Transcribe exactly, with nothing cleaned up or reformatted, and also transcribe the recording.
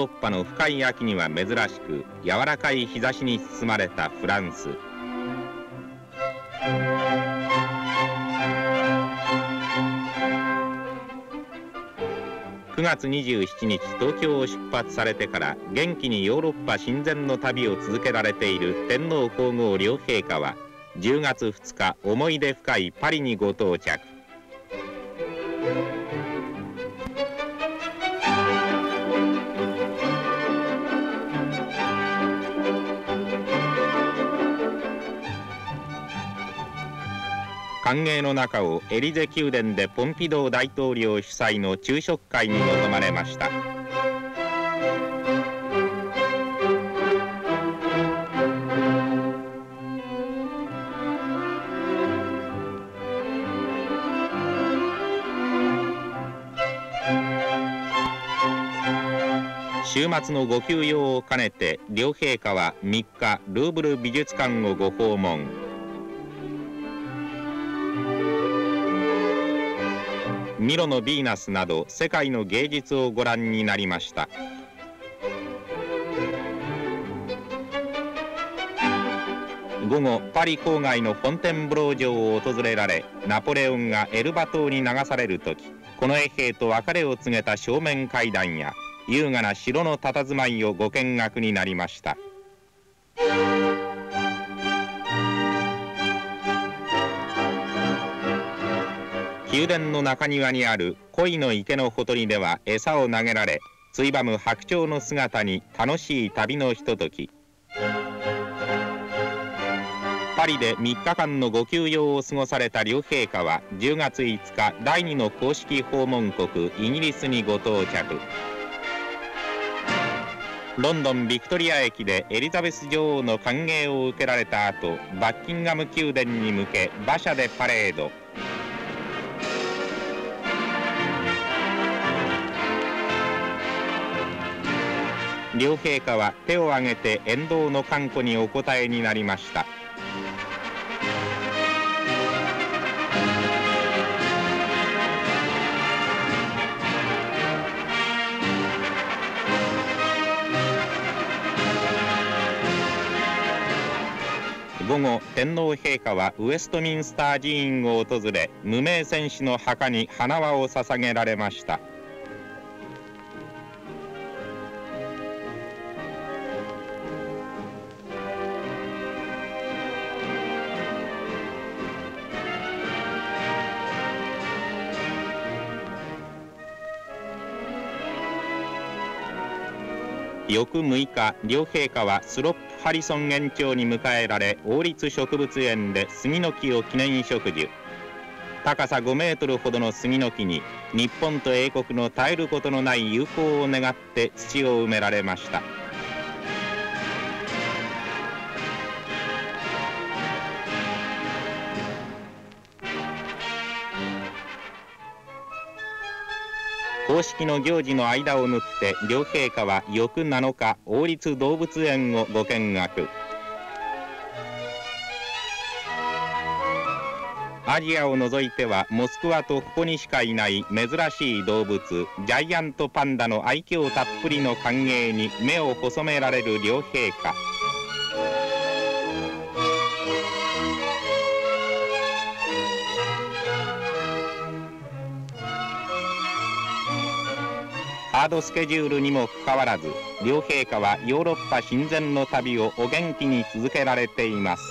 ロッパの深い秋には珍しく柔らかい日差しに包まれたフランス。くがつにじゅうしちにち東京を出発されてから元気にヨーロッパ親善の旅を続けられている天皇皇后両陛下はじゅうがつふつか思い出深いパリにご到着。歓迎の中をエリゼ宮殿でポンピドー大統領主催の昼食会に臨まれました。週末のご休養を兼ねて両陛下はみっかルーブル美術館をご訪問。ミロのヴィーナスなど世界の芸術をご覧になりました。午後、パリ郊外のフォンテンブロー城を訪れられ、ナポレオンがエルバ島に流される時、この衛兵と別れを告げた正面階段や優雅な城の佇まいをご見学になりました。宮殿の中庭にある鯉の池のほとりでは餌を投げられ、ついばむ白鳥の姿に楽しい旅のひととき。パリでみっかかんのご休養を過ごされた両陛下はじゅうがついつかだいにの公式訪問国イギリスにご到着。ロンドンビクトリア駅でエリザベス女王の歓迎を受けられた後、バッキンガム宮殿に向け馬車でパレード。両陛下は手を挙げて沿道の歓呼にお応えになりました。午後、天皇陛下はウェストミンスター寺院を訪れ、無名戦士の墓に花輪を捧げられました。翌むいか、両陛下はスロップハリソン園長に迎えられ、王立植物園で杉の木を記念植樹。高さごメートルほどの杉の木に日本と英国の絶えることのない友好を願って土を埋められました。公式の行事の間を縫って両陛下は翌なのか王立動物園をご見学。アジアを除いてはモスクワとここにしかいない珍しい動物ジャイアントパンダの愛嬌たっぷりの歓迎に目を細められる両陛下。ハードスケジュールにもかかわらず、両陛下はヨーロッパ親善の旅をお元気に続けられています。